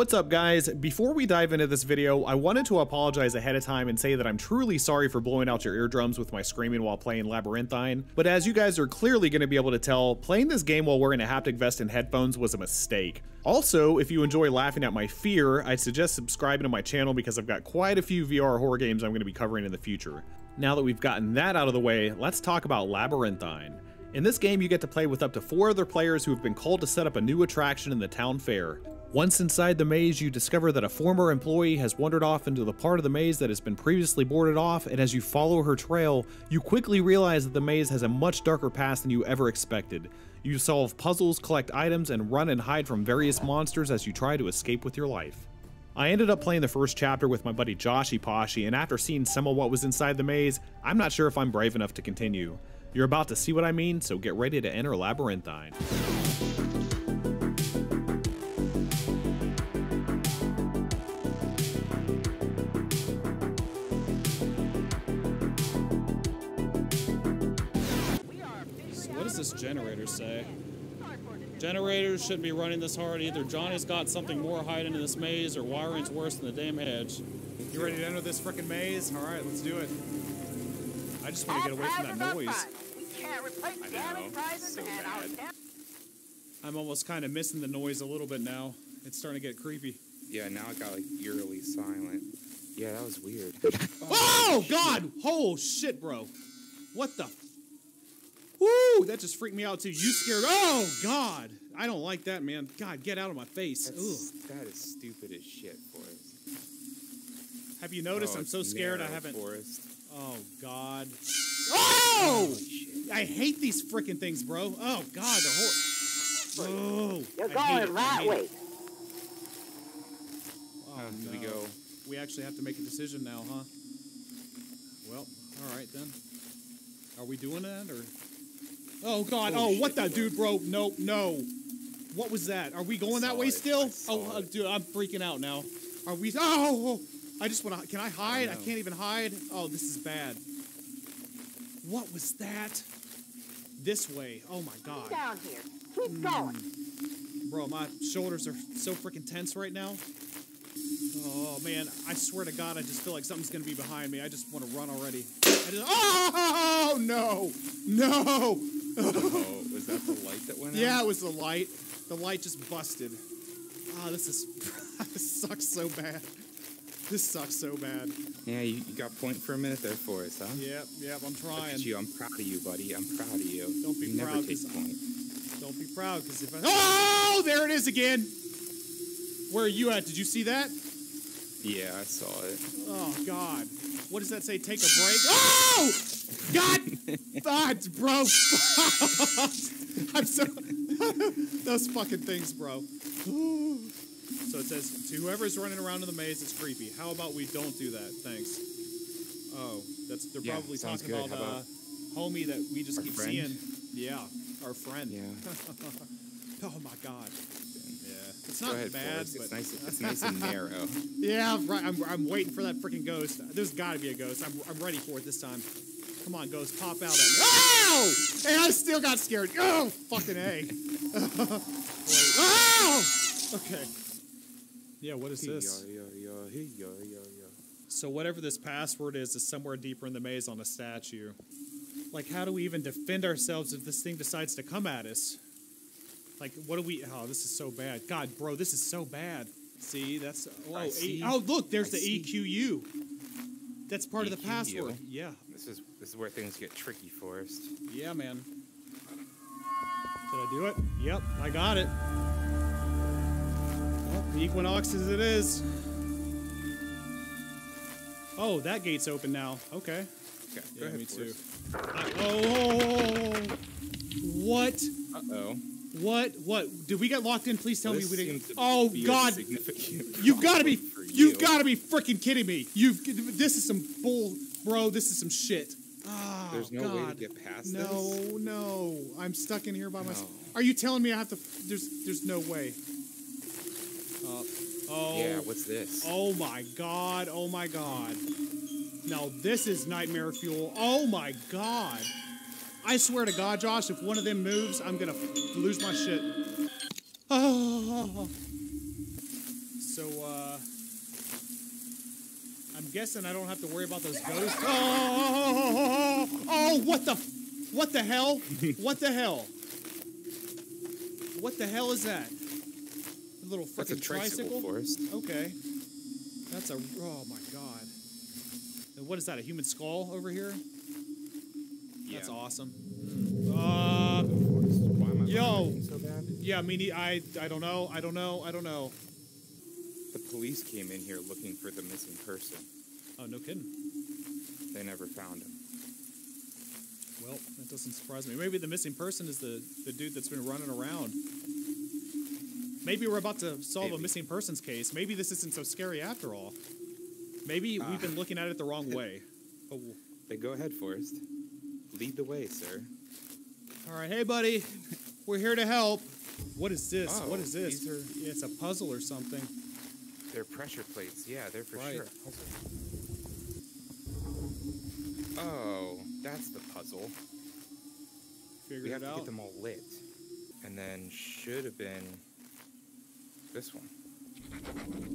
What's up, guys? Before we dive into this video, I wanted to apologize ahead of time and say that I'm truly sorry for blowing out your eardrums with my screaming while playing Labyrinthine, but as you guys are clearly going to be able to tell, playing this game while wearing a haptic vest and headphones was a mistake. Also, if you enjoy laughing at my fear, I'd suggest subscribing to my channel because I've got quite a few VR horror games I'm going to be covering in the future. Now that we've gotten that out of the way, let's talk about Labyrinthine. In this game, you get to play with up to 4 other players who have been called to set up a new attraction in the town fair. Once inside the maze, you discover that a former employee has wandered off into the part of the maze that has been previously boarded off, and as you follow her trail, you quickly realize that the maze has a much darker past than you ever expected. You solve puzzles, collect items, and run and hide from various monsters as you try to escape with your life. I ended up playing the first chapter with my buddy Joshy Poshy, and after seeing some of what was inside the maze, I'm not sure if I'm brave enough to continue. You're about to see what I mean, so get ready to enter Labyrinthine. This generator say? Generators shouldn't be running this hard. Either Johnny's got something more hiding in this maze or wiring's worse than the damn hedge. You ready to enter this frickin' maze? Alright, let's do it. I just want to get away from that noise. We can't replace damage prizes and bad. I'm almost kind of missing the noise a little bit now. It's starting to get creepy. Yeah, now it got like eerily silent. Yeah, that was weird. Oh, God! Oh, shit, bro. What the fuck? Woo! That just freaked me out too. You scared. Oh God! I don't like that, man. God, get out of my face. That is stupid as shit, Forrest. Have you noticed? I'm so scared. Narrow, I haven't. Forrest. Oh God. Oh! Shit. I hate these freaking things, bro. Oh God, the horse. Oh. You're going right way. Oh, no. We go. We actually have to make a decision now, huh? Well, all right then. Are we doing that or? Oh, God. Oh, shit, what the... Dude, bro. Nope. No. What was that? Are we going that way still? Oh, dude, I'm freaking out now. Are we... Oh! I just want to... Can I hide? I can't even hide. Oh, this is bad. What was that? This way. Oh, my God. Keep down here. Keep going. Bro, my shoulders are so freaking tense right now. Oh, man. I swear to God, I just feel like something's going to be behind me. I just want to run already. Oh, no. No. Oh, was that the light that went out? Yeah, it was the light. The light just busted. Ah, oh, this sucks so bad. This sucks so bad. Yeah, you got point for a minute there for us, huh? Yep, I'm trying. Look at you. I'm proud of you, buddy. I'm proud of you. Don't be you proud. Never take point. Don't be proud, because if I... Oh, there it is again. Where are you at? Did you see that? Yeah, I saw it. Oh, God. What does that say? Take a break? Oh! God! God, bro! I'm so... Those fucking things, bro. So it says, to whoever's running around in the maze, it's creepy. How about we don't do that? Thanks. Oh, that's... They're probably talking about homie that we just keep seeing. Yeah, our friend. Yeah. Oh, my God. It's not bad, but... It's nice and narrow. Yeah, right. I'm waiting for that freaking ghost. There's got to be a ghost. I'm ready for it this time. Come on, ghost. Pop out at me. Oh! And I still got scared. Oh, fucking A. Oh! Okay. Yeah, what is this? So whatever this password is somewhere deeper in the maze on a statue. Like, how do we even defend ourselves if this thing decides to come at us? Like, what do we... Oh, this is so bad. God, bro, this is so bad. See, that's... Oh, look, there's the EQU. That's part of the password. Yeah. This is where things get tricky, Forrest. Yeah, man. Did I do it? Yep, I got it. Well, the Equinox as it is. Oh, that gate's open now. Okay. Yeah, ahead, me too. Oh! What? Uh-oh. What? Did we get locked in? Please tell me we didn't. Oh God! You've got to be freaking kidding me! This is some bull, bro. This is some shit. Oh, there's no way to get past this. No. I'm stuck in here by myself. Are you telling me I have to? There's no way. Oh. Yeah. What's this? Oh my God! Oh my God! Now this is nightmare fuel. Oh my God! I swear to God, Josh, if one of them moves, I'm going to lose my shit. Oh. So So, I'm guessing I don't have to worry about those ghosts. Oh, what the hell? What the hell? What the hell is that? A little freaking tricycle? Forest. Okay. That's a, oh my god. And what is that, a human skull over here? Yeah. That's awesome. Why am I yo. So bad? Yeah, I mean, I don't know. The police came in here looking for the missing person. Oh, no kidding. They never found him. Well, that doesn't surprise me. Maybe the missing person is the dude that's been running around. Maybe we're about to solve a missing persons case. Maybe this isn't so scary after all. Maybe we've been looking at it the wrong way. Oh. Then go ahead, Forrest. Lead the way, sir. All right, hey, buddy. We're here to help. What is this? Oh, what is this? Yeah, it's a puzzle or something. They're pressure plates. Yeah, they're for sure. Oh, that's the puzzle. We have to get them all lit. And then should have been this one.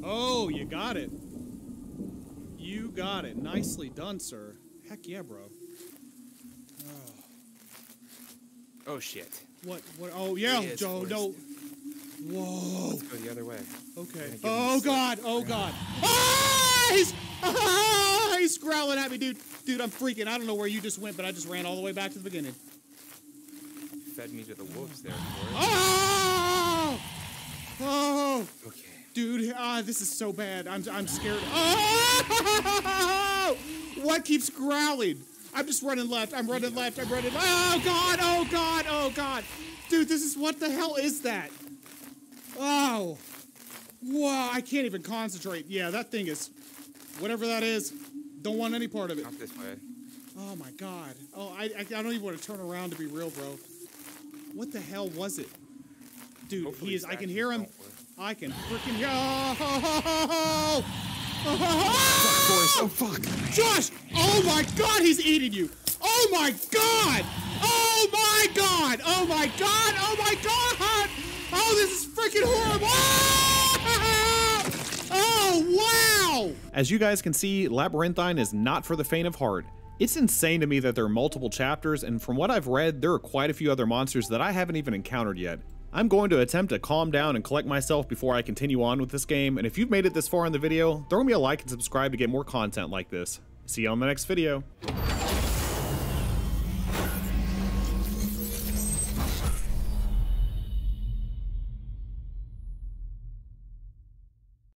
Oh, you got it. You got it. Nicely done, sir. Heck yeah, bro. Oh, oh shit. What? Oh, yeah. Joe, no. Whoa. Let's go the other way. Okay. Oh, God. Oh, God. Ah, he's growling at me, dude. Dude, I'm freaking. I don't know where you just went, but I just ran all the way back to the beginning. Fed me to the wolves there. Oh! Oh! Okay. Dude, this is so bad. I'm scared. Oh! What keeps growling? I'm just running left. I'm running left. Oh, God. Oh, God. Oh, God. Dude, this is, what the hell is that? Oh, wow, I can't even concentrate. Yeah, that thing is, whatever that is, don't want any part of it. Not this way. Oh my god. Oh, I don't even want to turn around to be real, bro. What the hell was it? Dude, hopefully he is, I can hear him. I can freaking hear, oh, fuck. Josh, oh my god, he's eating you. Oh my god. Oh my god. Oh my god. Oh my god. Oh, this is freaking horrible! Oh, wow! As you guys can see, Labyrinthine is not for the faint of heart. It's insane to me that there are multiple chapters, and from what I've read, there are quite a few other monsters that I haven't even encountered yet. I'm going to attempt to calm down and collect myself before I continue on with this game, and if you've made it this far in the video, throw me a like and subscribe to get more content like this. See you on the next video.